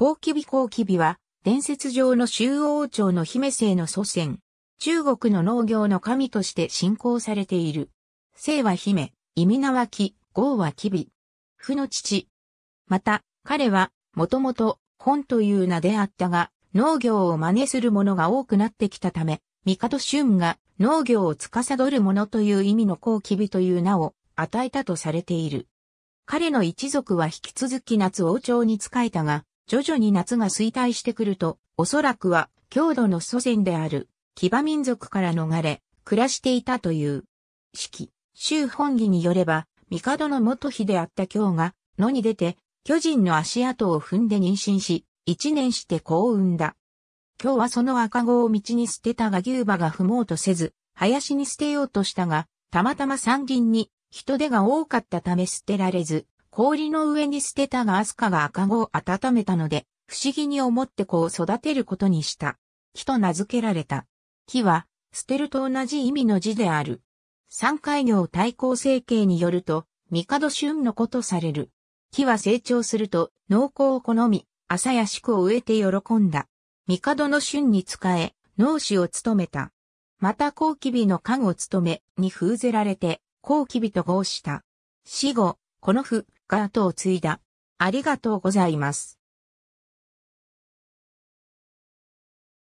黄黍は、伝説上の周王朝の姫姓の祖先。中国の農業の神として信仰されている。姓は姫、意味名は黄、号は黍。父の父。また、彼は、もともと、本という名であったが、農業を真似する者が多くなってきたため、帝舜が農業を司る者という意味の黄黍という名を与えたとされている。彼の一族は引き続き夏王朝に仕えたが、徐々に夏が衰退してくると、おそらくは、郷土の祖先である、騎馬民族から逃れ、暮らしていたという。史記、周本紀によれば、帝の元妃であった姜が、野に出て、巨人の足跡を踏んで妊娠し、1年して子を産んだ。姜はその赤子を道に捨てたが牛馬が踏もうとせず、林に捨てようとしたが、たまたま山林に人手が多かったため捨てられず、氷の上に捨てたがアスカが赤子を温めたので、不思議に思って子を育てることにした。季と名付けられた。季は、捨てると同じ意味の字である。山海業太閤成経によると、帝舜の子とされる。季は成長すると、農耕を好み、麻や紫を植えて喜んだ。帝の舜に仕え、農師を務めた。また黄黍の官を務め、に封ぜられて、黄黍と号した。死後、この父が後を継いだ。ありがとうございます。